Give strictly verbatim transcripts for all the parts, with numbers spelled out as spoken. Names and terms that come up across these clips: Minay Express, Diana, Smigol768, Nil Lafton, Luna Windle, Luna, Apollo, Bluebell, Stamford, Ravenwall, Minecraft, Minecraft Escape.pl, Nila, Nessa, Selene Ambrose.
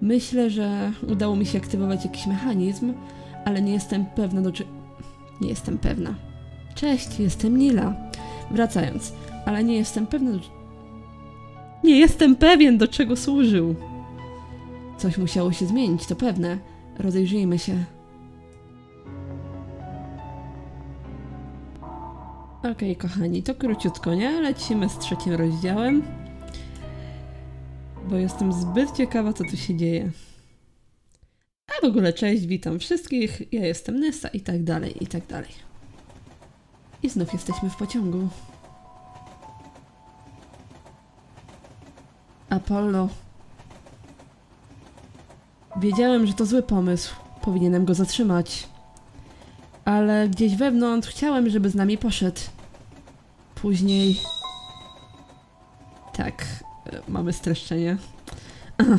Myślę, że udało mi się aktywować jakiś mechanizm, ale nie jestem pewna do czy... Nie jestem pewna. Cześć, jestem Nila. Wracając, ale nie jestem pewna do... Nie jestem pewien, do czego służył. Coś musiało się zmienić, to pewne. Rozejrzyjmy się. Okej, okay, kochani, to króciutko, nie? Lecimy z trzecim rozdziałem. Bo jestem zbyt ciekawa, co tu się dzieje. A w ogóle cześć, witam wszystkich. Ja jestem Nessa i tak dalej, i tak dalej. I znów jesteśmy w pociągu. Apollo. Wiedziałem, że to zły pomysł. Powinienem go zatrzymać. Ale gdzieś wewnątrz chciałem, żeby z nami poszedł. Później... Tak, mamy streszczenie. Ach.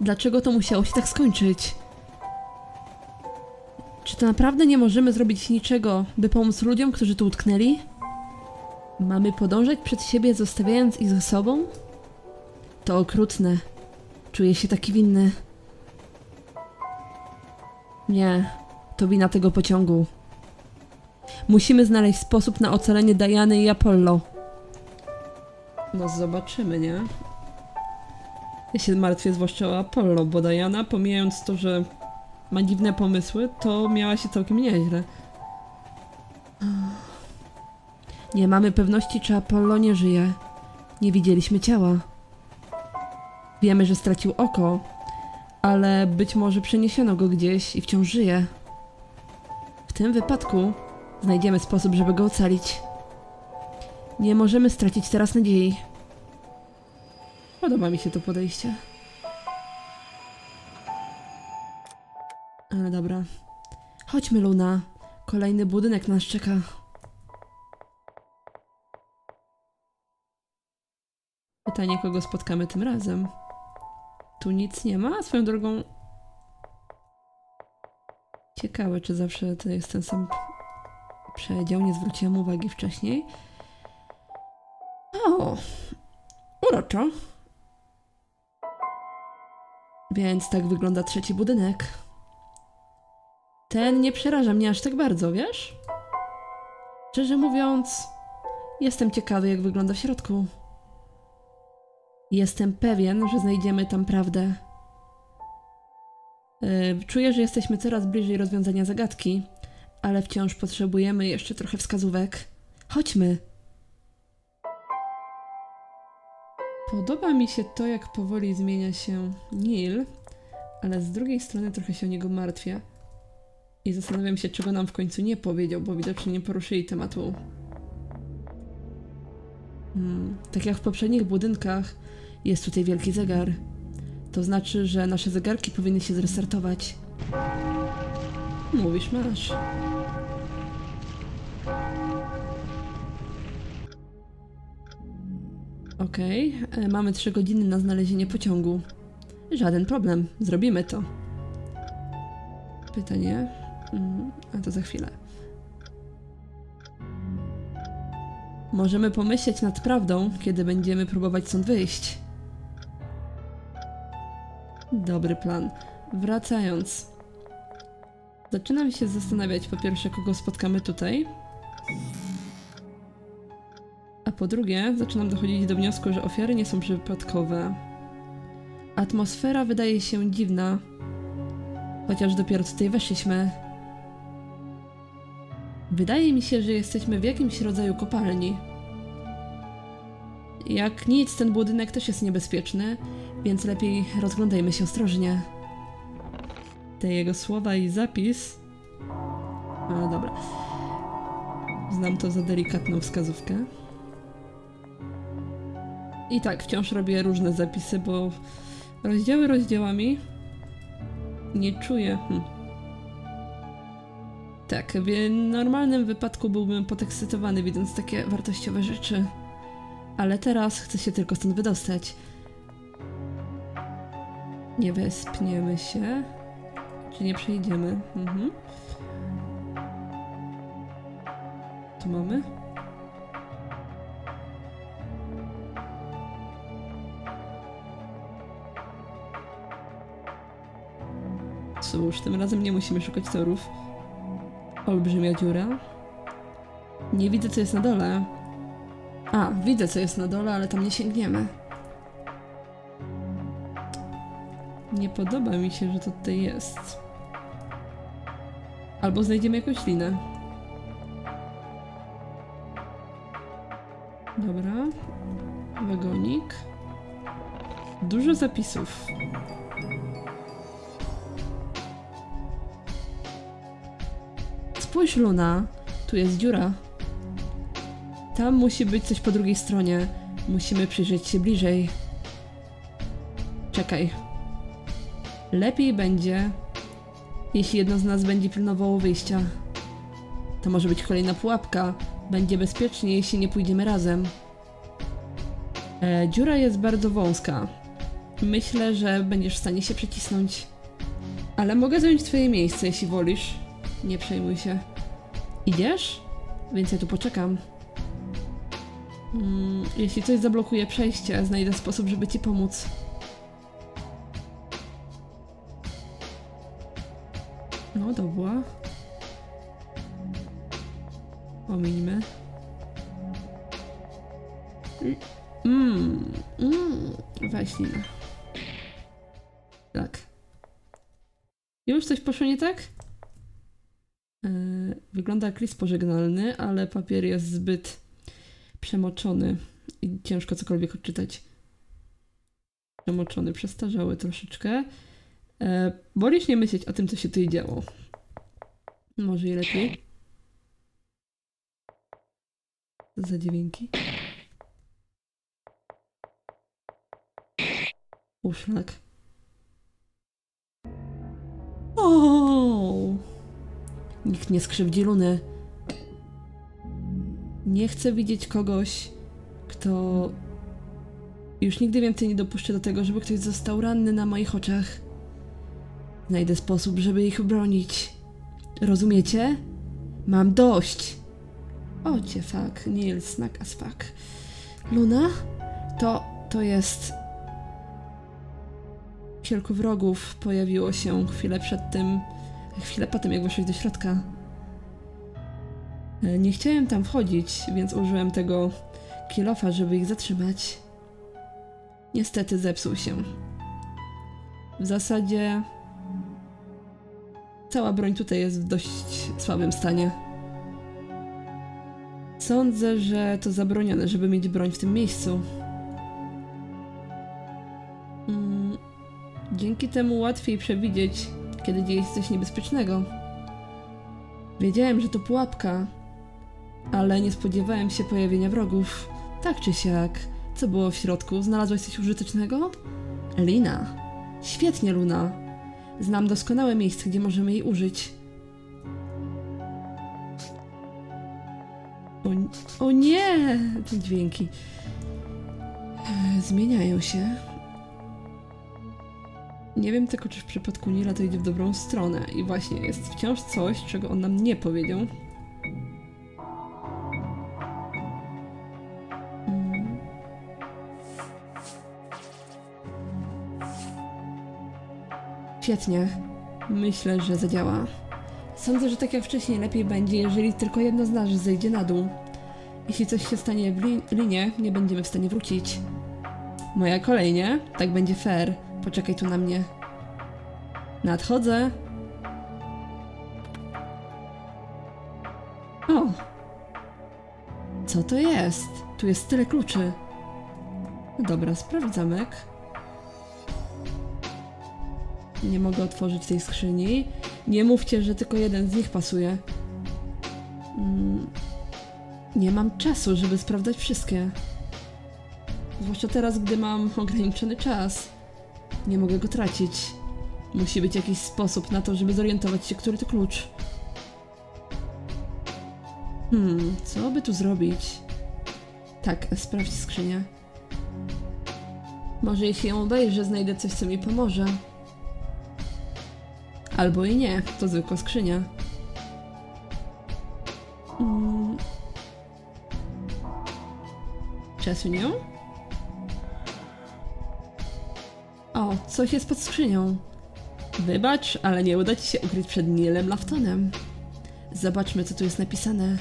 Dlaczego to musiało się tak skończyć? Czy to naprawdę nie możemy zrobić niczego, by pomóc ludziom, którzy tu utknęli? Mamy podążać przed siebie, zostawiając ich za sobą? To okrutne. Czuję się taki winny. Nie, to wina tego pociągu. Musimy znaleźć sposób na ocalenie Diany i Apollo. No zobaczymy, nie? Ja się martwię zwłaszcza o Apollo, bo Diana, pomijając to, że ma dziwne pomysły, to miała się całkiem nieźle. Nie mamy pewności, czy Apollo nie żyje. Nie widzieliśmy ciała. Wiemy, że stracił oko, ale być może przeniesiono go gdzieś i wciąż żyje. W tym wypadku znajdziemy sposób, żeby go ocalić. Nie możemy stracić teraz nadziei. Podoba mi się to podejście. Ale dobra. Chodźmy, Luna. Kolejny budynek nas czeka. Pytanie, kogo spotkamy tym razem. Tu nic nie ma? Swoją drogą... Ciekawe, czy zawsze to jest ten sam przedział. Nie zwróciłam uwagi wcześniej. O! Uroczo. Więc tak wygląda trzeci budynek. Ten nie przeraża mnie aż tak bardzo, wiesz? Szczerze mówiąc, jestem ciekawy, jak wygląda w środku. Jestem pewien, że znajdziemy tam prawdę. Yy, czuję, że jesteśmy coraz bliżej rozwiązania zagadki, ale wciąż potrzebujemy jeszcze trochę wskazówek. Chodźmy! Podoba mi się to, jak powoli zmienia się Nil, ale z drugiej strony trochę się o niego martwię. I zastanawiam się, czego nam w końcu nie powiedział, bo widocznie nie poruszyli tematu. Hmm. Tak jak w poprzednich budynkach, jest tutaj wielki zegar. To znaczy, że nasze zegarki powinny się zrestartować. Mówisz, masz. Okej, okay. Mamy trzy godziny na znalezienie pociągu. Żaden problem, zrobimy to. Pytanie... Mm, a to za chwilę. Możemy pomyśleć nad prawdą, kiedy będziemy próbować stąd wyjść. Dobry plan. Wracając. Zaczynam się zastanawiać, po pierwsze, kogo spotkamy tutaj. A po drugie, zaczynam dochodzić do wniosku, że ofiary nie są przypadkowe. Atmosfera wydaje się dziwna. Chociaż dopiero tutaj weszliśmy. Wydaje mi się, że jesteśmy w jakimś rodzaju kopalni. Jak nic, ten budynek też jest niebezpieczny, więc lepiej rozglądajmy się ostrożnie. Te jego słowa i zapis... No dobra. Znam to za delikatną wskazówkę. I tak, wciąż robię różne zapisy, bo rozdziały rozdziałami nie czuję. Hm. Tak, w normalnym wypadku byłbym podekscytowany, widząc takie wartościowe rzeczy. Ale teraz chcę się tylko stąd wydostać. Nie wespniemy się. Czy nie przejdziemy? Mhm. Tu mamy? Cóż, tym razem nie musimy szukać torów. Olbrzymia dziura. Nie widzę, co jest na dole. A, widzę, co jest na dole, ale tam nie sięgniemy. Nie podoba mi się, że to tutaj jest. Albo znajdziemy jakąś linę. Dobra. Wagonik. Dużo zapisów. Spójrz, Luna. Tu jest dziura. Tam musi być coś po drugiej stronie. Musimy przyjrzeć się bliżej. Czekaj. Lepiej będzie, jeśli jedno z nas będzie pilnowało wyjścia. To może być kolejna pułapka. Będzie bezpiecznie, jeśli nie pójdziemy razem. E, dziura jest bardzo wąska. Myślę, że będziesz w stanie się przecisnąć. Ale mogę zająć twoje miejsce, jeśli wolisz. Nie przejmuj się. Idziesz? Więc ja tu poczekam. Mm, jeśli coś zablokuje przejście, znajdę sposób, żeby ci pomóc. No dobra. Ominimy. Mmm, mmm, weź linę. Tak. Już coś poszło nie tak? Yy, wygląda jak list pożegnalny, ale papier jest zbyt przemoczony i ciężko cokolwiek odczytać. Przemoczony, przestarzały troszeczkę. E, Bolisz nie myśleć o tym, co się tutaj działo. Może i lepiej. Co za dźwięki? Uszlak. O! Nikt nie skrzywdzi Luny. Nie chcę widzieć kogoś, kto... Już nigdy więcej nie dopuszczę do tego, żeby ktoś został ranny na moich oczach. Znajdę sposób, żeby ich bronić. Rozumiecie? Mam dość! O cię, fuck. Nil, snack as fuck. Luna? To... to jest... Kilku wrogów pojawiło się chwilę przed tym... Chwilę po tym, jak weszłeś do środka. Nie chciałem tam wchodzić, więc użyłem tego kilofa, żeby ich zatrzymać. Niestety zepsuł się. W zasadzie... Cała broń tutaj jest w dość słabym stanie. Sądzę, że to zabronione, żeby mieć broń w tym miejscu. Mm, dzięki temu łatwiej przewidzieć, kiedy dzieje się coś niebezpiecznego. Wiedziałem, że to pułapka, ale nie spodziewałem się pojawienia wrogów. Tak czy siak, co było w środku? Znalazłaś coś użytecznego? Lina. Świetnie, Luna. Znam doskonałe miejsce, gdzie możemy jej użyć. O, o nie! Te dźwięki zmieniają się. Nie wiem tylko, czy w przypadku Nila to idzie w dobrą stronę. I właśnie jest wciąż coś, czego on nam nie powiedział. Świetnie. Myślę, że zadziała. Sądzę, że tak jak wcześniej lepiej będzie, jeżeli tylko jedno z nas zejdzie na dół. Jeśli coś się stanie w li linie, nie będziemy w stanie wrócić. Moja kolej, nie? Tak będzie fair. Poczekaj tu na mnie. Nadchodzę. O! Co to jest? Tu jest tyle kluczy. No dobra, sprawdź zamek. Nie mogę otworzyć tej skrzyni. Nie mówcie, że tylko jeden z nich pasuje. Mm. Nie mam czasu, żeby sprawdzać wszystkie. Zwłaszcza teraz, gdy mam ograniczony czas. Nie mogę go tracić. Musi być jakiś sposób na to, żeby zorientować się, który to klucz. Hmm, co by tu zrobić? Tak, sprawdź skrzynię. Może jeśli ją obejrzę, znajdę coś, co mi pomoże. Albo i nie, to zwykła skrzynia. Mm. Przesuń ją? O, coś jest pod skrzynią. Wybacz, ale nie uda ci się ukryć przed Nilem Laftonem. Zobaczmy, co tu jest napisane.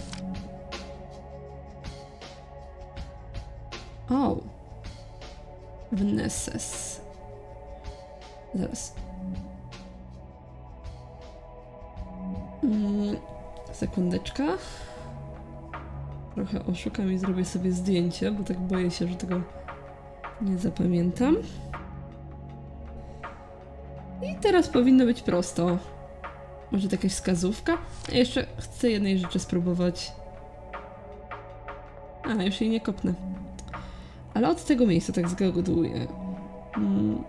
O! Wnesses. Zaraz. Mm, sekundeczka. Trochę oszukam i zrobię sobie zdjęcie, bo tak boję się, że tego nie zapamiętam. I teraz powinno być prosto. Może to jakaś wskazówka? Ja jeszcze chcę jednej rzeczy spróbować. A, już jej nie kopnę. Ale od tego miejsca tak zgaduję. Mm.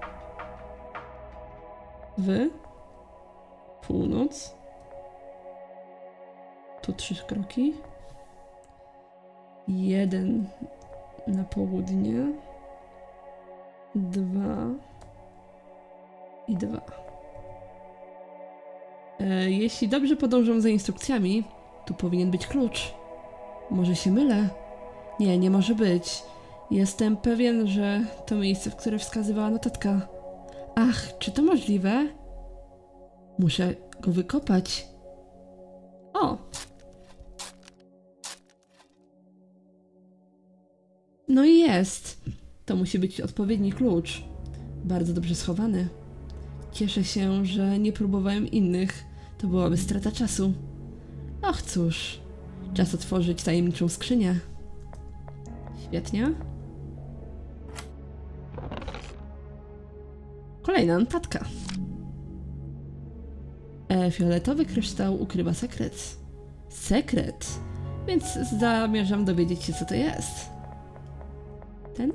Wy? Północ? Tu trzy kroki. Jeden na południe. Dwa. I dwa. E, jeśli dobrze podążam za instrukcjami, tu powinien być klucz. Może się mylę? Nie, nie może być. Jestem pewien, że to miejsce, w które wskazywała notatka. Ach, czy to możliwe? Muszę go wykopać. O! No i jest. To musi być odpowiedni klucz. Bardzo dobrze schowany. Cieszę się, że nie próbowałem innych. To byłaby strata czasu. Och cóż. Czas otworzyć tajemniczą skrzynię. Świetnie. Kolejna notatka. E, fioletowy kryształ ukrywa sekret. Sekret? Więc zamierzam dowiedzieć się, co to jest. Ten?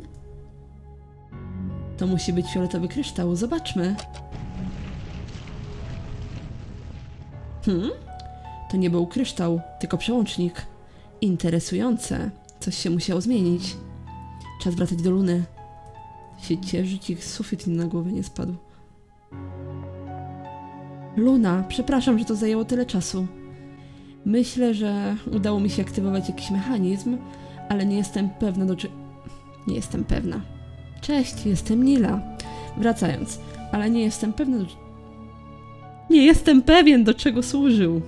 To musi być fioletowy kryształ. Zobaczmy. Hmm? To nie był kryształ, tylko przełącznik. Interesujące. Coś się musiało zmienić. Czas wracać do Luny. Się cieszy, ich sufit na głowę nie spadł. Luna, przepraszam, że to zajęło tyle czasu. Myślę, że udało mi się aktywować jakiś mechanizm, ale nie jestem pewna do czy... Nie jestem pewna. Cześć, jestem Nila. Wracając, ale nie jestem pewna do... Nie jestem pewien, do czego służył.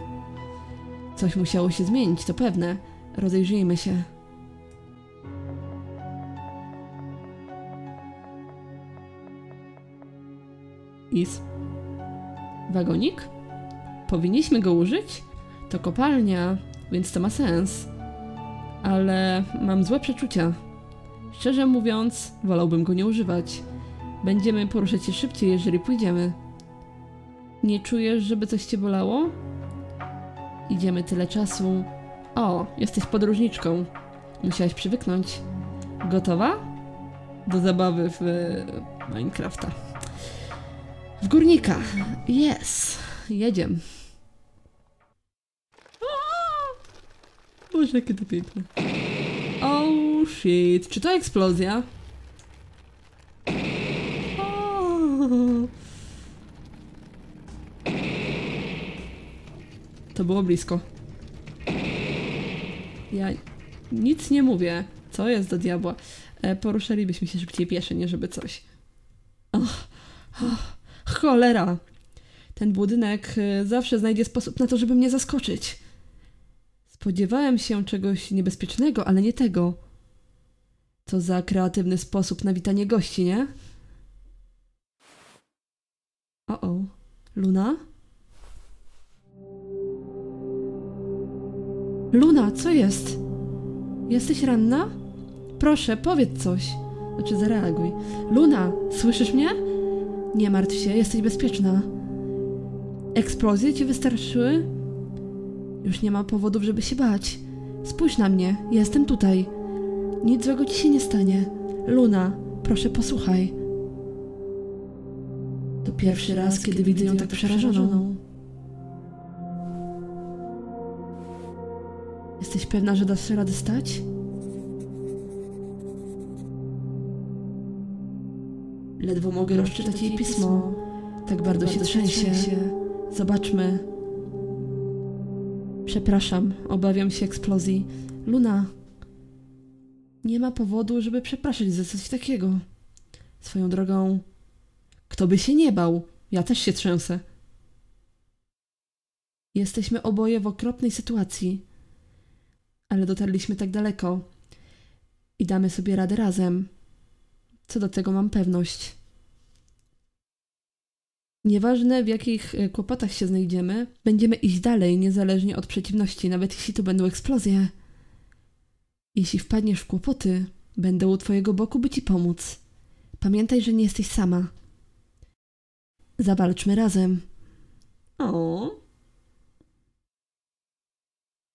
Coś musiało się zmienić, to pewne. Rozejrzyjmy się. Is. Wagonik? Powinniśmy go użyć? To kopalnia, więc to ma sens. Ale mam złe przeczucia. Szczerze mówiąc, wolałbym go nie używać. Będziemy poruszać się szybciej, jeżeli pójdziemy. Nie czujesz, żeby coś cię bolało? Idziemy tyle czasu. O, jesteś podróżniczką. Musiałaś przywyknąć. Gotowa? Do zabawy w Minecrafta. W górnika. Yes. Jedziemy. Boże, jakie to piękne. Oh shit. Czy to eksplozja? Oh. To było blisko. Ja nic nie mówię. Co jest do diabła? E, poruszalibyśmy się szybciej piesze, nie żeby coś. Oh. Oh. Cholera! Ten budynek zawsze znajdzie sposób na to, żeby mnie zaskoczyć. Spodziewałem się czegoś niebezpiecznego, ale nie tego. Co za kreatywny sposób na witanie gości, nie? O-o. Luna? Luna, co jest? Jesteś ranna? Proszę, powiedz coś. Znaczy, zareaguj. Luna, słyszysz mnie? Nie martw się, jesteś bezpieczna. Eksplozje ci wystarczyły? Już nie ma powodów, żeby się bać. Spójrz na mnie, jestem tutaj. Nic złego ci się nie stanie. Luna, proszę posłuchaj. To pierwszy raz, raz kiedy, kiedy widzę ją tak przerażoną. przerażoną. Jesteś pewna, że dasz radę stać? Ledwo mogę rozczytać jej pismo. Tak bardzo się trzęsie. Zobaczmy. Przepraszam, obawiam się eksplozji. Luna. Nie ma powodu, żeby przepraszać za coś takiego. Swoją drogą. Kto by się nie bał? Ja też się trzęsę. Jesteśmy oboje w okropnej sytuacji, ale dotarliśmy tak daleko i damy sobie radę razem. Co do tego mam pewność. Nieważne, w jakich kłopotach się znajdziemy, będziemy iść dalej, niezależnie od przeciwności, nawet jeśli tu będą eksplozje. Jeśli wpadniesz w kłopoty, będę u twojego boku, by ci pomóc. Pamiętaj, że nie jesteś sama. Zawalczmy razem. O.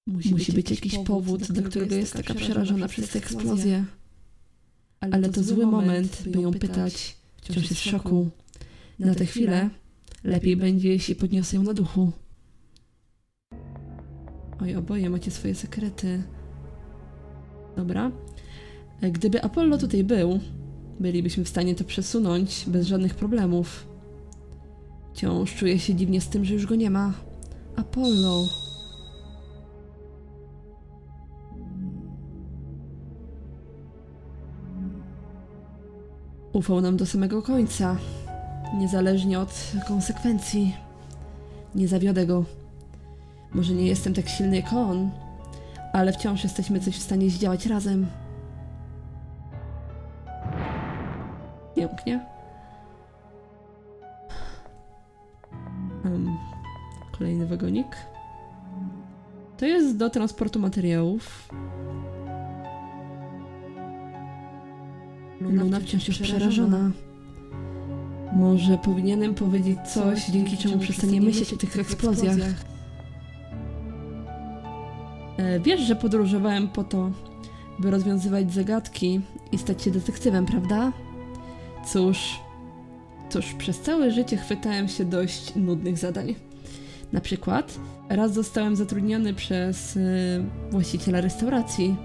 Musi, Musi być, być jakiś powód, powód do którego, którego jest taka przerażona przez tę eksplozję. Ale, Ale to zły moment, by ją pytać. Wciąż jest w szoku. Na tę chwilę lepiej będzie, jeśli podniosę ją na duchu. Oj, oboje macie swoje sekrety. Dobra. Gdyby Apollo tutaj był, bylibyśmy w stanie to przesunąć bez żadnych problemów. Wciąż czuję się dziwnie z tym, że już go nie ma. Apollo. Ufał nam do samego końca. Niezależnie od konsekwencji. Nie zawiodę go. Może nie jestem tak silny jak on, ale wciąż jesteśmy coś w stanie zdziałać razem. Pięknie. Um, kolejny wagonik. To jest do transportu materiałów. Luna, Luna wciąż jest przerażona. przerażona. Może powinienem powiedzieć coś, coś dzięki czemu przestanie myśleć o tych eksplozjach. eksplozjach. E, wiesz, że podróżowałem po to, by rozwiązywać zagadki i stać się detektywem, prawda? Cóż... Cóż, przez całe życie chwytałem się dość nudnych zadań. Na przykład, raz zostałem zatrudniony przez e, właściciela restauracji.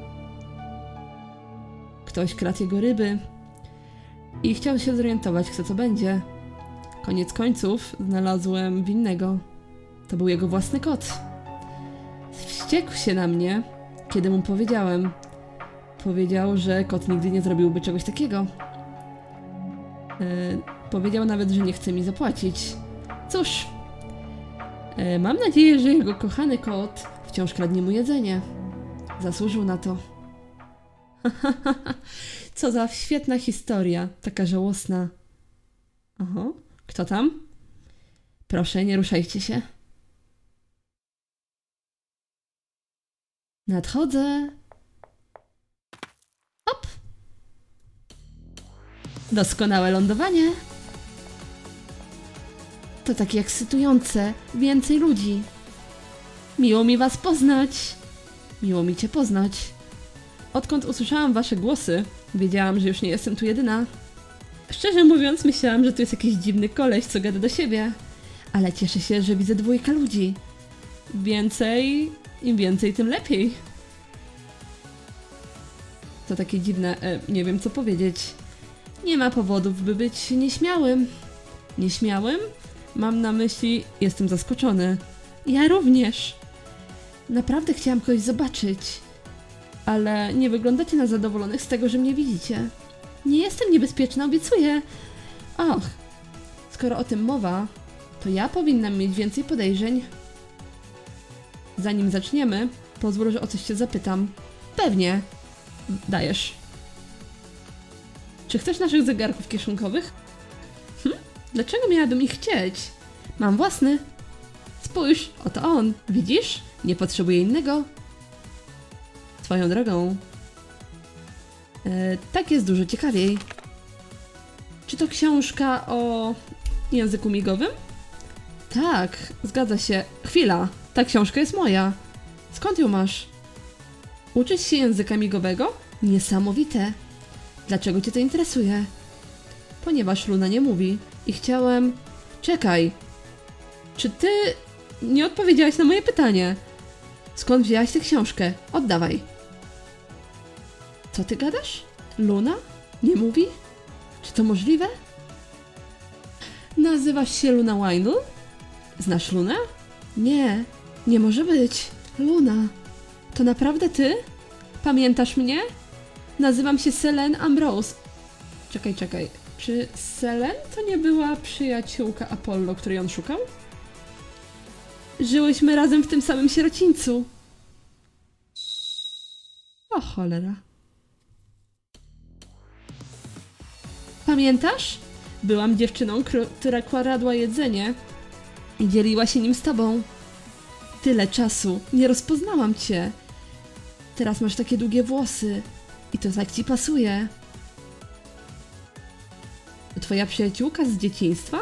Ktoś kradł jego ryby i chciał się zorientować, kto to będzie. Koniec końców znalazłem winnego. To był jego własny kot. Wściekł się na mnie, kiedy mu powiedziałem. Powiedział, że kot nigdy nie zrobiłby czegoś takiego. Yy, powiedział nawet, że nie chce mi zapłacić. Cóż, yy, mam nadzieję, że jego kochany kot wciąż kradnie mu jedzenie. Zasłużył na to. Co za świetna historia, taka żałosna. Oho, kto tam? Proszę, nie ruszajcie się. Nadchodzę. Hop! Doskonałe lądowanie. To takie ekscytujące. Więcej ludzi. Miło mi was poznać. Miło mi cię poznać. Odkąd usłyszałam wasze głosy, wiedziałam, że już nie jestem tu jedyna. Szczerze mówiąc, myślałam, że tu jest jakiś dziwny koleś, co gada do siebie. Ale cieszę się, że widzę dwójkę ludzi. Więcej... im więcej, tym lepiej. To takie dziwne... E, nie wiem, co powiedzieć. Nie ma powodów, by być nieśmiałym. Nieśmiałym? Mam na myśli... jestem zaskoczony. Ja również. Naprawdę chciałam kogoś zobaczyć. Ale nie wyglądacie na zadowolonych z tego, że mnie widzicie. Nie jestem niebezpieczna, obiecuję. Och, skoro o tym mowa, to ja powinnam mieć więcej podejrzeń. Zanim zaczniemy, pozwól, że o coś cię zapytam. Pewnie. Dajesz. Czy chcesz naszych zegarków kieszonkowych? Hm? Dlaczego miałabym ich chcieć? Mam własny. Spójrz, oto on. Widzisz? Nie potrzebuję innego. Swoją drogą. E, tak jest dużo ciekawiej. Czy to książka o języku migowym? Tak, zgadza się. Chwila, ta książka jest moja. Skąd ją masz? Uczysz się języka migowego? Niesamowite. Dlaczego cię to interesuje? Ponieważ Luna nie mówi i chciałem... Czekaj. Czy ty nie odpowiedziałaś na moje pytanie? Skąd wzięłaś tę książkę? Oddawaj. Co ty gadasz? Luna? Nie mówi? Czy to możliwe? Nazywasz się Luna Windle? Znasz Lunę? Nie, nie może być. Luna, to naprawdę ty? Pamiętasz mnie? Nazywam się Selene Ambrose. Czekaj, czekaj. Czy Selene to nie była przyjaciółka Apollo, której on szukał? Żyłyśmy razem w tym samym sierocińcu. O cholera. Pamiętasz? Byłam dziewczyną, która kradła jedzenie i dzieliła się nim z tobą. Tyle czasu. Nie rozpoznałam cię. Teraz masz takie długie włosy i to tak ci pasuje. Twoja przyjaciółka z dzieciństwa?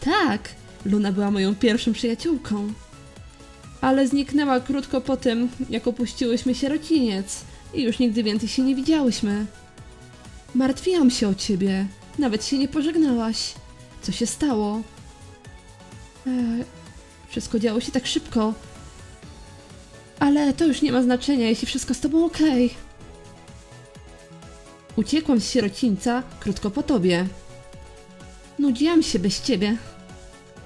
Tak, Luna była moją pierwszą przyjaciółką. Ale zniknęła krótko po tym, jak opuściłyśmy sierociniec i już nigdy więcej się nie widziałyśmy. Martwiłam się o ciebie. Nawet się nie pożegnałaś. Co się stało? Eee, wszystko działo się tak szybko. Ale to już nie ma znaczenia, jeśli wszystko z tobą okej. Uciekłam z sierocińca krótko po tobie. Nudziłam się bez ciebie.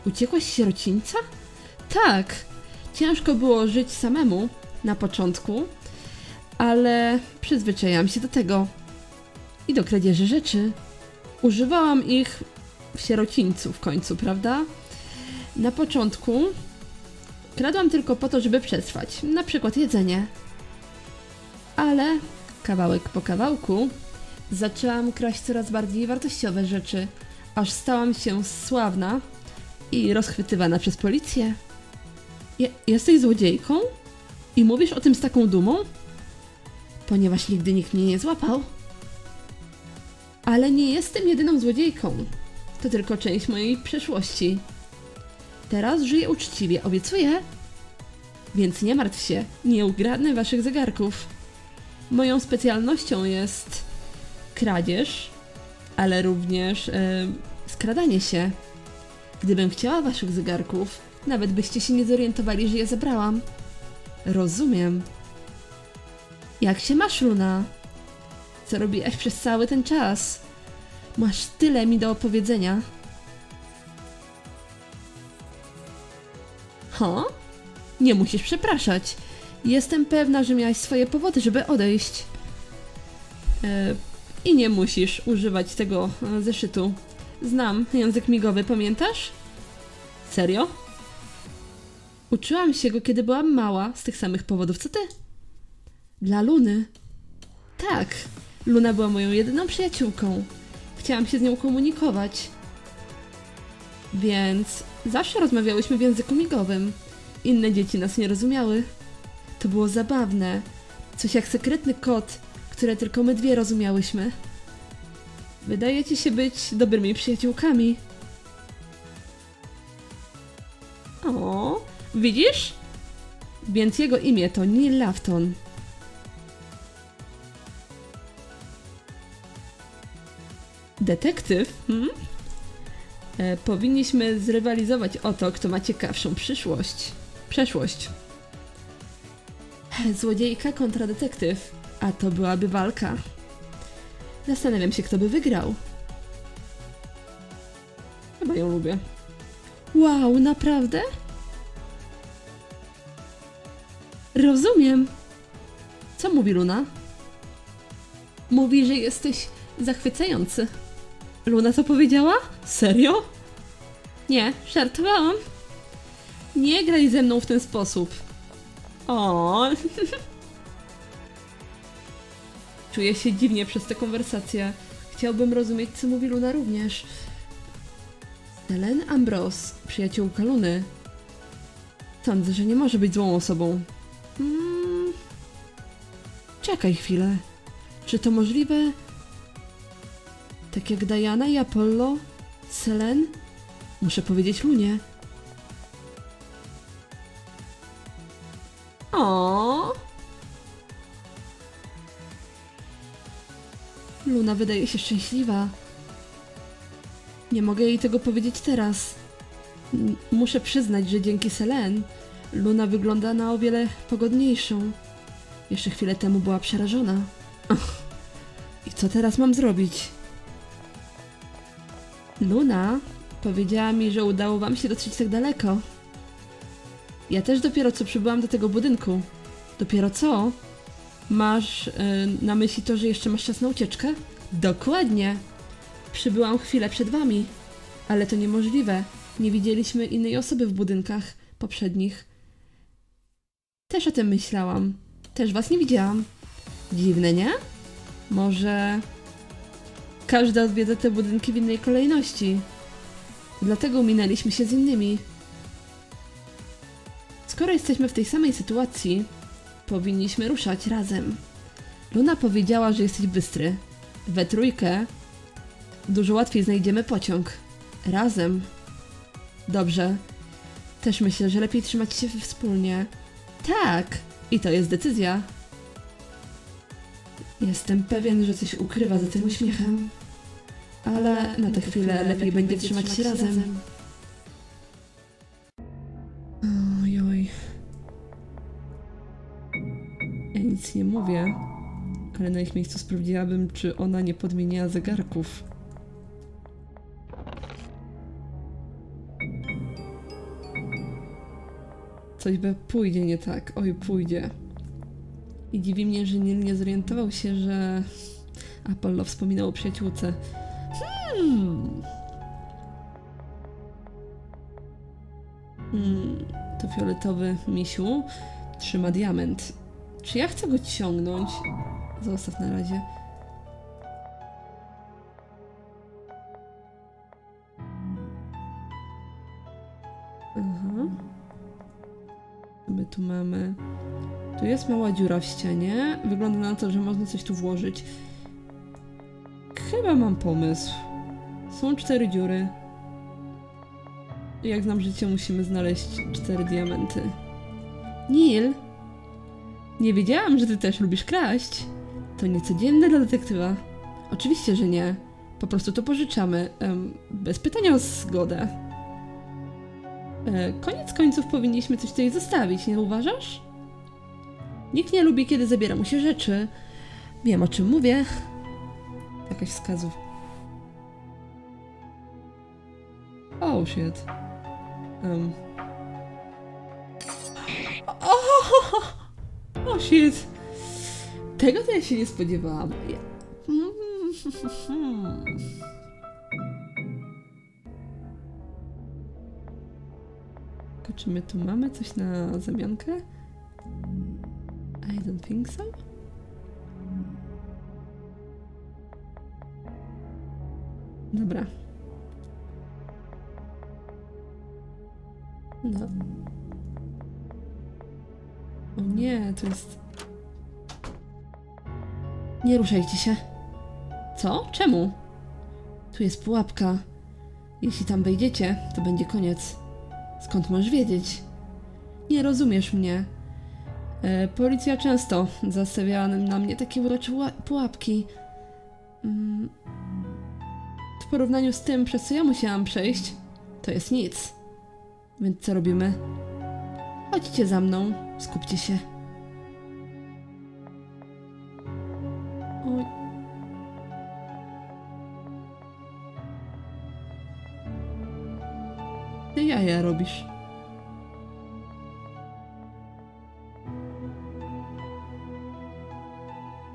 Uciekłaś z sierocińca? Tak. Ciężko było żyć samemu na początku, ale przyzwyczaiłam się do tego. I do kradzieży rzeczy. Używałam ich w sierocińcu w końcu, prawda? Na początku kradłam tylko po to, żeby przetrwać. Na przykład jedzenie. Ale kawałek po kawałku zaczęłam kraść coraz bardziej wartościowe rzeczy, aż stałam się sławna i rozchwytywana przez policję. Je- jesteś złodziejką? I mówisz o tym z taką dumą? Ponieważ nigdy nikt mnie nie złapał. Ale nie jestem jedyną złodziejką. To tylko część mojej przeszłości. Teraz żyję uczciwie, obiecuję. Więc nie martw się, nie ukradnę waszych zegarków. Moją specjalnością jest kradzież, ale również yy, skradanie się. Gdybym chciała waszych zegarków, nawet byście się nie zorientowali, że je zabrałam. Rozumiem. Jak się masz, Luna? Co robiłaś przez cały ten czas? Masz tyle mi do opowiedzenia. Ho? Nie musisz przepraszać. Jestem pewna, że miałaś swoje powody, żeby odejść. E, I nie musisz używać tego zeszytu. Znam język migowy, pamiętasz? Serio? Uczyłam się go, kiedy byłam mała, z tych samych powodów co ty. Dla Luny. Tak, Luna była moją jedyną przyjaciółką. Chciałam się z nią komunikować. Więc zawsze rozmawiałyśmy w języku migowym. Inne dzieci nas nie rozumiały. To było zabawne. Coś jak sekretny kod, które tylko my dwie rozumiałyśmy. Wydajecie się być dobrymi przyjaciółkami. O, widzisz? Więc jego imię to Nil Lafton. Detektyw? Hmm? E, powinniśmy zrywalizować o to, kto ma ciekawszą przyszłość. Przeszłość. Złodziejka kontra detektyw, a to byłaby walka. Zastanawiam się, kto by wygrał. Chyba ją lubię. Wow, naprawdę? Rozumiem. Co mówi Luna? Mówi, że jesteś zachwycający. Luna to powiedziała? Serio? Nie, żartowałam. Nie graj ze mną w ten sposób. O. Czuję się dziwnie przez tę konwersację. Chciałbym rozumieć, co mówi Luna również. Selene Ambrose, przyjaciółka Luny. Sądzę, że nie może być złą osobą. Hmm. Czekaj chwilę. Czy to możliwe? Tak jak Diana i Apollo? Selene? Muszę powiedzieć Lunie. O. Luna wydaje się szczęśliwa. Nie mogę jej tego powiedzieć teraz. M- muszę przyznać, że dzięki Selene Luna wygląda na o wiele pogodniejszą. Jeszcze chwilę temu była przerażona. Ach. I co teraz mam zrobić? Luna powiedziała mi, że udało wam się dotrzeć tak daleko. Ja też dopiero co przybyłam do tego budynku. Dopiero co? Masz yy, na myśli to, że jeszcze masz czas na ucieczkę? Dokładnie. Przybyłam chwilę przed wami. Ale to niemożliwe. Nie widzieliśmy innej osoby w budynkach poprzednich. Też o tym myślałam. Też was nie widziałam. Dziwne, nie? Może... każda odwiedza te budynki w innej kolejności. Dlatego minęliśmy się z innymi. Skoro jesteśmy w tej samej sytuacji, powinniśmy ruszać razem. Luna powiedziała, że jesteś bystry. We trójkę dużo łatwiej znajdziemy pociąg. Razem. Dobrze. Też myślę, że lepiej trzymać się wspólnie. Tak! I to jest decyzja. Jestem pewien, że coś ukrywa za tym uśmiechem. Ale na tę chwilę lepiej będzie trzymać się razem. Ojoj. Ja nic nie mówię, ale na ich miejscu sprawdziłabym, czy ona nie podmieniła zegarków. Coś by pójdzie nie tak. Oj, pójdzie. I dziwi mnie, że Nil nie zorientował się, że Apollo wspominał o przyjaciółce. Hmm. Hmm. To fioletowy misiu trzyma diament. Czy ja chcę go ciągnąć? Zostaw na razie. Aha. My tu mamy... tu jest mała dziura w ścianie. Wygląda na to, że można coś tu włożyć. Chyba mam pomysł. Są cztery dziury. Jak znam życie, musimy znaleźć cztery diamenty. Nil! Nie wiedziałam, że ty też lubisz kraść. To niecodzienne dla detektywa. Oczywiście, że nie. Po prostu to pożyczamy. Ehm, bez pytania o zgodę. E, koniec końców powinniśmy coś tutaj zostawić, nie uważasz? Nikt nie lubi, kiedy zabiera mu się rzeczy. Wiem, o czym mówię. Jakaś wskazówka. Oh shit. Um. Oh, oh shit. Tego to ja się nie spodziewałam. Ja... Czy my tu mamy coś na zamiankę? I don't think so. Dobra. No. O nie, to jest... nie ruszajcie się. Co? Czemu? Tu jest pułapka. Jeśli tam wejdziecie, to będzie koniec. Skąd masz wiedzieć? Nie rozumiesz mnie. E, policja często zastawia na mnie takie urocze pułapki. Mm. W porównaniu z tym, przez co ja musiałam przejść, to jest nic. Więc co robimy? Chodźcie za mną, skupcie się. Oj. Ty jaja robisz.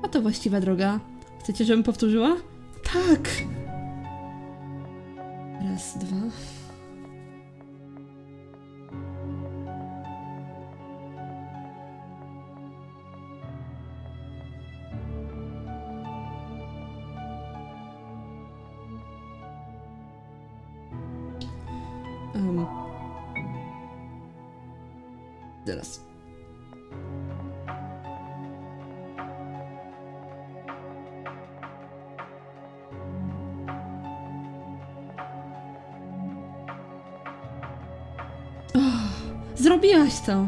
A to właściwa droga. Chcecie, żebym powtórzyła? Tak! Raz, dwa... Um. Teraz. Zrobiłaś to!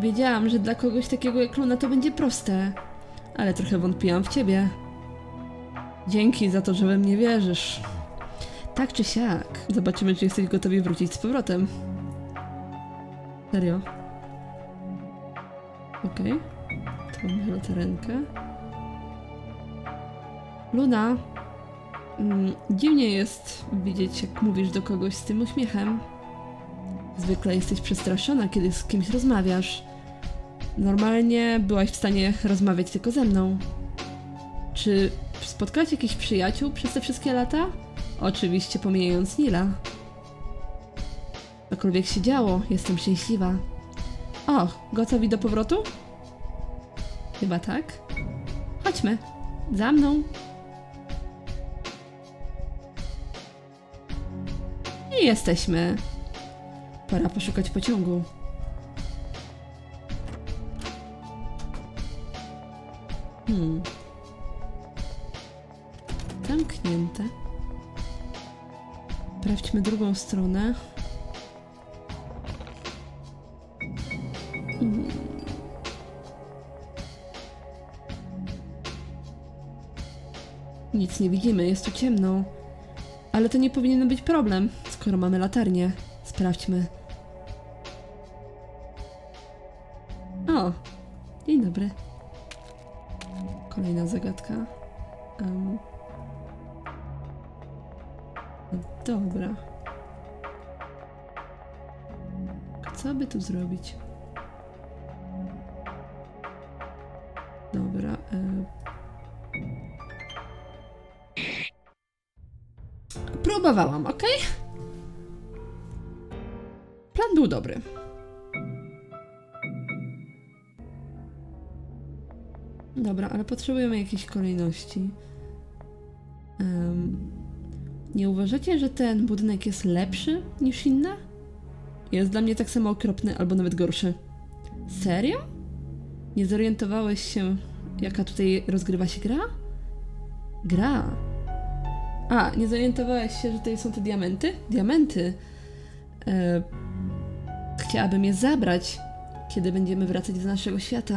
Wiedziałam, że dla kogoś takiego jak Luna to będzie proste, ale trochę wątpiłam w ciebie. Dzięki za to, że we mnie wierzysz. Tak czy siak, zobaczymy, czy jesteś gotowi wrócić z powrotem. Serio? Okej. Okay. Tu mamy lotarenkę. Luna! Mm, dziwnie jest widzieć, jak mówisz do kogoś z tym uśmiechem. Zwykle jesteś przestraszona, kiedy z kimś rozmawiasz. Normalnie byłaś w stanie rozmawiać tylko ze mną. Czy Spotkałaś jakichś przyjaciół przez te wszystkie lata? Oczywiście pomijając Nila. Cokolwiek się działo, jestem szczęśliwa. O, gotowi do powrotu? Chyba tak. Chodźmy. Za mną. I jesteśmy. Pora poszukać pociągu. Hmm. Zamknięte. Sprawdźmy drugą stronę. Hmm. Nic nie widzimy, jest tu ciemno. Ale to nie powinien być problem, skoro mamy latarnię. Sprawdźmy. O! Dzień dobry. Kolejna zagadka. Um. Dobra. Co by tu zrobić? Dobra. Um. Próbowałam, ok? Plan był dobry. Dobra, ale potrzebujemy jakiejś kolejności. Um, nie uważacie, że ten budynek jest lepszy niż inne? Jest dla mnie tak samo okropny, albo nawet gorszy. Serio? Nie zorientowałeś się, jaka tutaj rozgrywa się gra? Gra. A, nie zorientowałeś się, że tutaj są te diamenty? Diamenty. E, chciałabym je zabrać, kiedy będziemy wracać do naszego świata.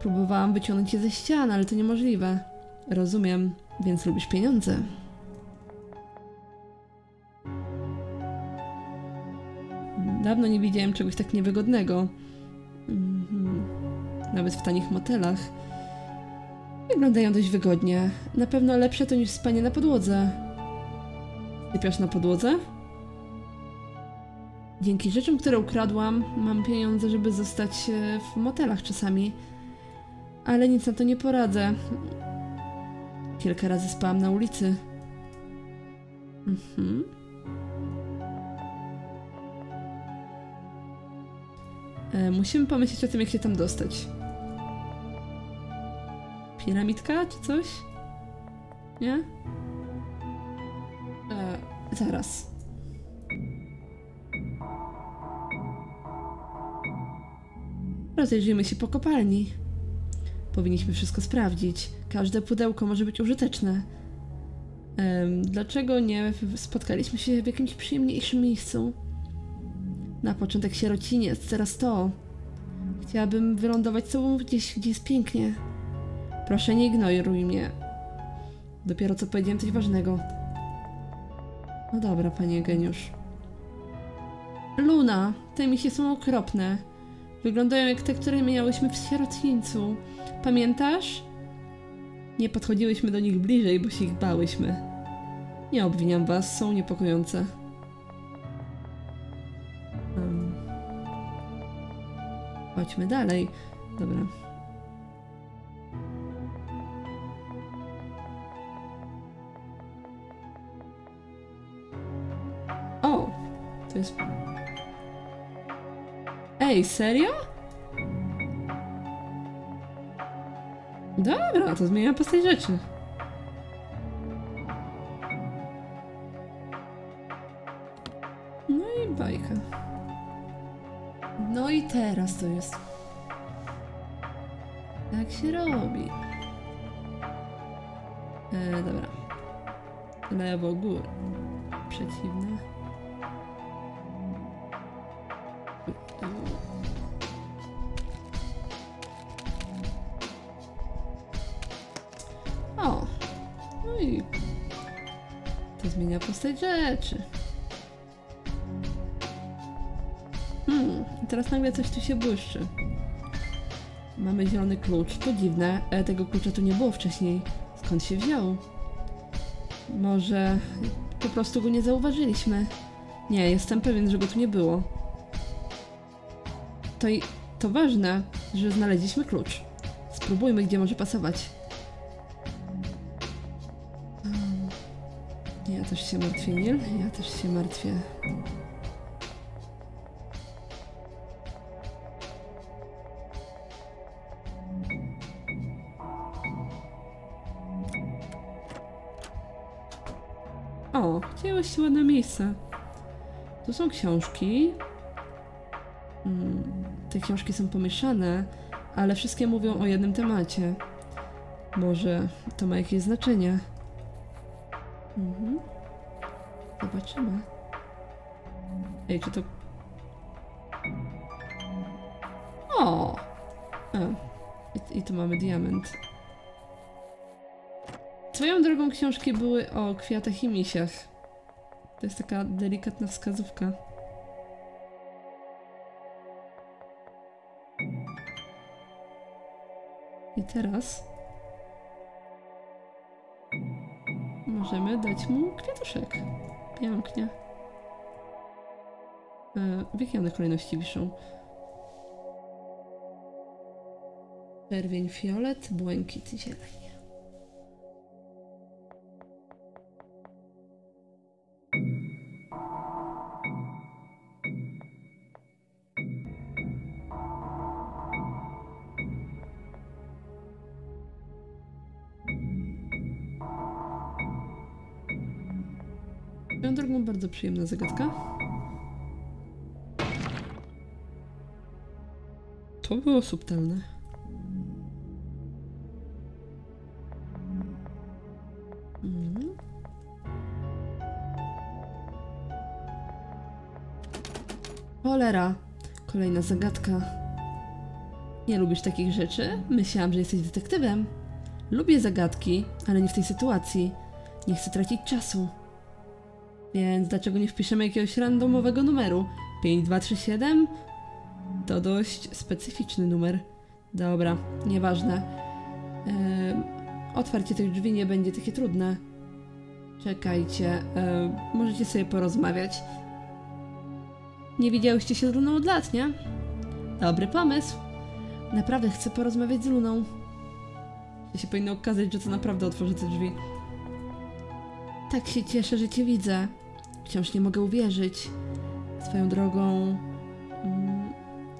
Próbowałam wyciągnąć je ze ścian, ale to niemożliwe. Rozumiem, więc lubisz pieniądze. Dawno nie widziałem czegoś tak niewygodnego. Nawet w tanich motelach. Wyglądają dość wygodnie. Na pewno lepsze to niż spanie na podłodze. Sypiasz na podłodze? Dzięki rzeczom, które ukradłam, mam pieniądze, żeby zostać w motelach czasami. Ale nic na to nie poradzę. Kilka razy spałam na ulicy. Mhm. E, musimy pomyśleć o tym, jak się tam dostać. Piramidka czy coś? Nie? E, zaraz. Rozejrzyjmy się po kopalni. Powinniśmy wszystko sprawdzić. Każde pudełko może być użyteczne. Um, dlaczego nie spotkaliśmy się w jakimś przyjemniejszym miejscu? Na początek sierociniec, teraz to. Chciałabym wylądować sobą gdzieś, gdzie jest pięknie. Proszę, nie ignoruj mnie. Dopiero co powiedziałem coś ważnego. No dobra, panie geniusz. Luna! Te misie są okropne. Wyglądają jak te, które miałyśmy w sierocińcu. Pamiętasz? Nie podchodziłyśmy do nich bliżej, bo się ich bałyśmy. Nie obwiniam was, są niepokojące. Um. Chodźmy dalej. Dobra. O! To jest... Ej, serio? Dobra, to zmienia postać rzeczy. No i bajka. No i teraz to jest. Tak się robi. E, dobra. Lewo, gór. Przeciwne. Zmienia postać rzeczy. Hmm, teraz nagle coś tu się błyszczy. Mamy zielony klucz. To dziwne, e, tego klucza tu nie było wcześniej. Skąd się wziął? Może po prostu go nie zauważyliśmy. Nie, jestem pewien, że go tu nie było. To, i, to ważne, że znaleźliśmy klucz. spróbujmy, gdzie może pasować. Ja też się martwię, Nil. Ja też się martwię. O, widziałeś ładne miejsce. Tu są książki. Hmm, te książki są pomieszane, ale wszystkie mówią o jednym temacie. Może to ma jakieś znaczenie. Mhm. Zobaczymy. Ej, czy to... O! I, I tu mamy diament. Swoją drogą książki były o kwiatach i misiach. To jest taka delikatna wskazówka. I teraz... Możemy dać mu kwiatuszek. Pięknie. E, w jakiej one kolejności wiszą? Czerwień, fiolet, błękit, zieleń. Bardzo przyjemna zagadka. To było subtelne. Mm. Cholera! Kolejna zagadka. Nie lubisz takich rzeczy? Myślałam, że jesteś detektywem. Lubię zagadki, ale nie w tej sytuacji. Nie chcę tracić czasu. Więc dlaczego nie wpiszemy jakiegoś randomowego numeru? pięć dwa trzy siedem? To dość specyficzny numer. Dobra, nieważne. Yy, otwarcie tych drzwi nie będzie takie trudne. Czekajcie, yy, możecie sobie porozmawiać. Nie widziałyście się z Luną od lat, nie? Dobry pomysł. Naprawdę chcę porozmawiać z Luną. To się powinno okazać, że to naprawdę otworzy te drzwi. Tak się cieszę, że cię widzę. Wciąż nie mogę uwierzyć. Swoją drogą...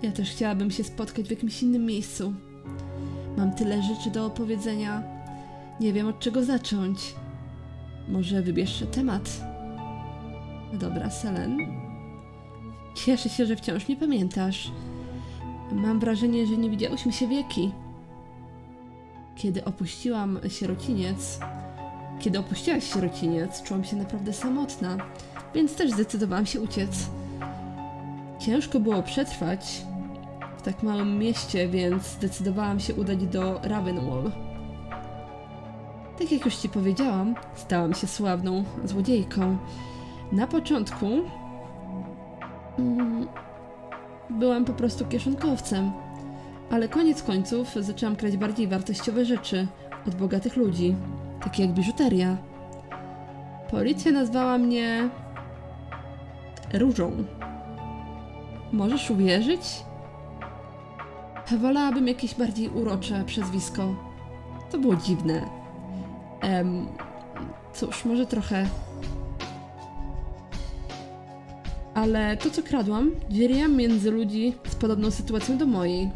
Ja też chciałabym się spotkać w jakimś innym miejscu. Mam tyle rzeczy do opowiedzenia. Nie wiem, od czego zacząć. Może wybierz temat. Dobra, Selene. Cieszę się, że wciąż nie pamiętasz. Mam wrażenie, że nie widziałyśmy się wieki. Kiedy opuściłam sierociniec... Kiedy opuściłaś sierociniec, czułam się naprawdę samotna, więc też zdecydowałam się uciec. Ciężko było przetrwać w tak małym mieście, więc zdecydowałam się udać do Ravenwall. Tak jak już ci powiedziałam, stałam się sławną złodziejką. Na początku mm, byłam po prostu kieszonkowcem, ale koniec końców zaczęłam kraść bardziej wartościowe rzeczy od bogatych ludzi. Takie jak biżuteria. Policja nazwała mnie... Różą. Możesz uwierzyć? Wolałabym jakieś bardziej urocze przezwisko. To było dziwne. Ehm... Cóż, może trochę... Ale to, co kradłam, dzieliłam między ludzi z podobną sytuacją do mojej.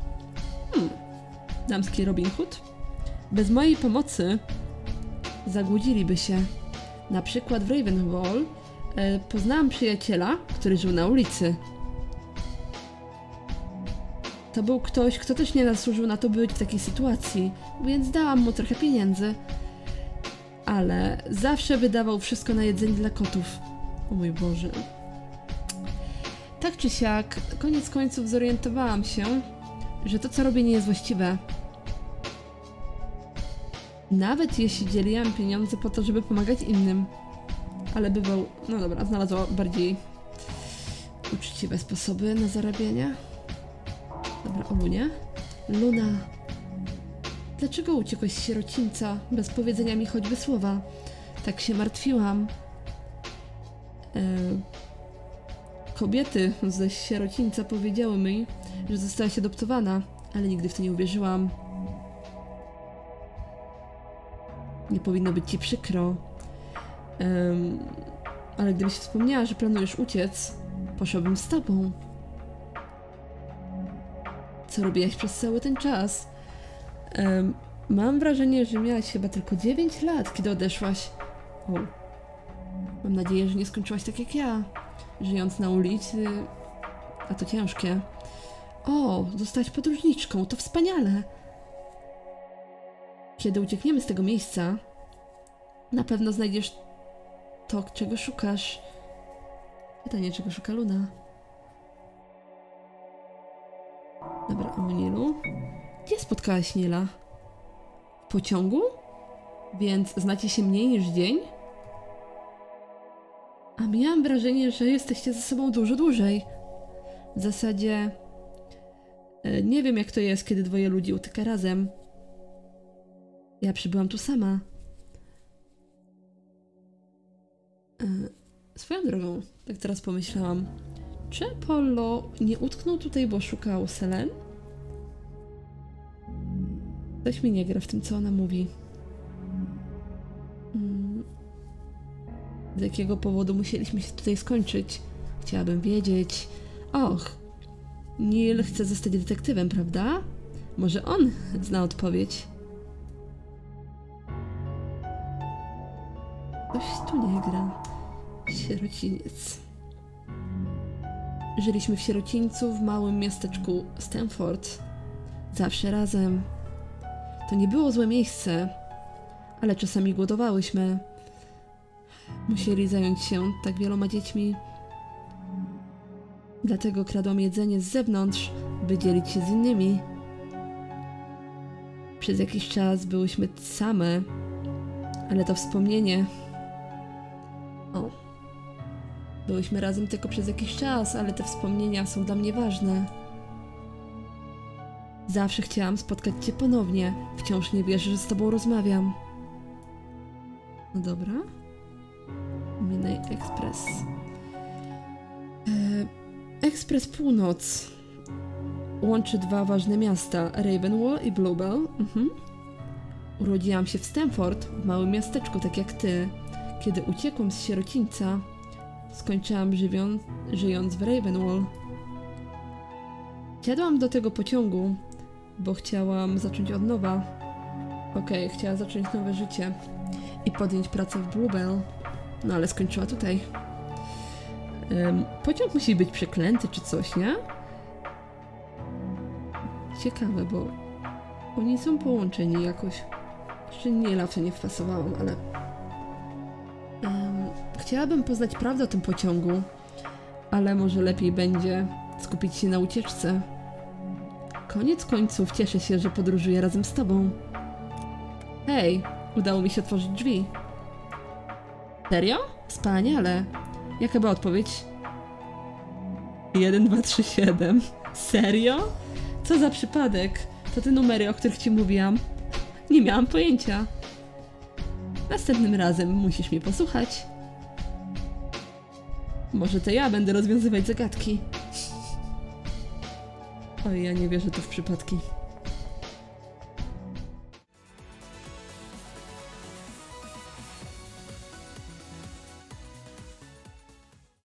Hmm... Damski Robin Hood? Bez mojej pomocy... Zagłudziliby się. Na przykład w Ravenwall e, poznałam przyjaciela, który żył na ulicy. To był ktoś, kto też nie zasłużył na to, by być w takiej sytuacji, więc dałam mu trochę pieniędzy. Ale zawsze wydawał wszystko na jedzenie dla kotów. O mój Boże. Tak czy siak, koniec końców zorientowałam się, że to, co robię, nie jest właściwe. Nawet jeśli dzieliłam pieniądze po to, żeby pomagać innym. Ale bywał... No dobra, znalazła bardziej uczciwe sposoby na zarabianie. Dobra, o Lunie. Luna. Dlaczego uciekłaś z sierocińca bez powiedzenia mi choćby słowa? Tak się martwiłam. Eee, kobiety ze sierocińca powiedziały mi, że zostałaś adoptowana, ale nigdy w to nie uwierzyłam. Nie powinno być ci przykro. Um, ale gdybyś wspomniała, że planujesz uciec, poszłabym z tobą. Co robiłaś przez cały ten czas? Um, mam wrażenie, że miałaś chyba tylko dziewięć lat, kiedy odeszłaś. O. Mam nadzieję, że nie skończyłaś tak jak ja, żyjąc na ulicy, a to ciężkie. O, zostałaś podróżniczką, to wspaniale! Kiedy uciekniemy z tego miejsca, na pewno znajdziesz to, czego szukasz. Pytanie, czego szuka Luna. Dobra, o Nilu. Gdzie spotkałaś Nila? W pociągu? Więc znacie się mniej niż dzień? A miałam wrażenie, że jesteście ze sobą dużo dłużej. W zasadzie... Nie wiem, jak to jest, kiedy dwoje ludzi utyka razem. Ja przybyłam tu sama. Swoją drogą, tak teraz pomyślałam. Czy Apollo nie utknął tutaj, bo szukał Selene? Coś mi nie gra w tym, co ona mówi. Z jakiego powodu musieliśmy się tutaj skończyć? Chciałabym wiedzieć. Och, Nil chce zostać detektywem, prawda? Może on zna odpowiedź. Coś tu nie gra. Sierociniec. Żyliśmy w sierocińcu w małym miasteczku Stamford. Zawsze razem. To nie było złe miejsce, ale czasami głodowałyśmy. Musieli zająć się tak wieloma dziećmi. Dlatego kradłam jedzenie z zewnątrz, by dzielić się z innymi. Przez jakiś czas byłyśmy same, ale to wspomnienie... O. Byłyśmy razem tylko przez jakiś czas, ale te wspomnienia są dla mnie ważne. Zawsze chciałam spotkać cię ponownie. Wciąż nie wierzę, że z tobą rozmawiam. No dobra. Minay Express. E Ekspres Północ łączy dwa ważne miasta, Ravenwall i Bluebell. Mhm. Urodziłam się w Stamford, w małym miasteczku, tak jak ty. Kiedy uciekłam z sierocińca, skończyłam żyjąc w Ravenwall. Siadłam do tego pociągu, bo chciałam zacząć od nowa. Okej, okay, chciała zacząć nowe życie i podjąć pracę w Bluebell. No ale skończyła tutaj. Um, pociąg musi być przeklęty czy coś, nie? Ciekawe, bo oni są połączeni jakoś. Jeszcze Nila w to nie wpasowałam, ale... Um, chciałabym poznać prawdę o tym pociągu, ale może lepiej będzie skupić się na ucieczce. Koniec końców cieszę się, że podróżuję razem z tobą. Hej, udało mi się otworzyć drzwi. Serio? Wspaniale. Jaka była odpowiedź? jeden, dwa, trzy, siedem. Serio? Co za przypadek? To te numery, o których ci mówiłam. Nie miałam pojęcia. Następnym razem musisz mnie posłuchać. Może to ja będę rozwiązywać zagadki. Oj, ja nie wierzę tu w przypadki.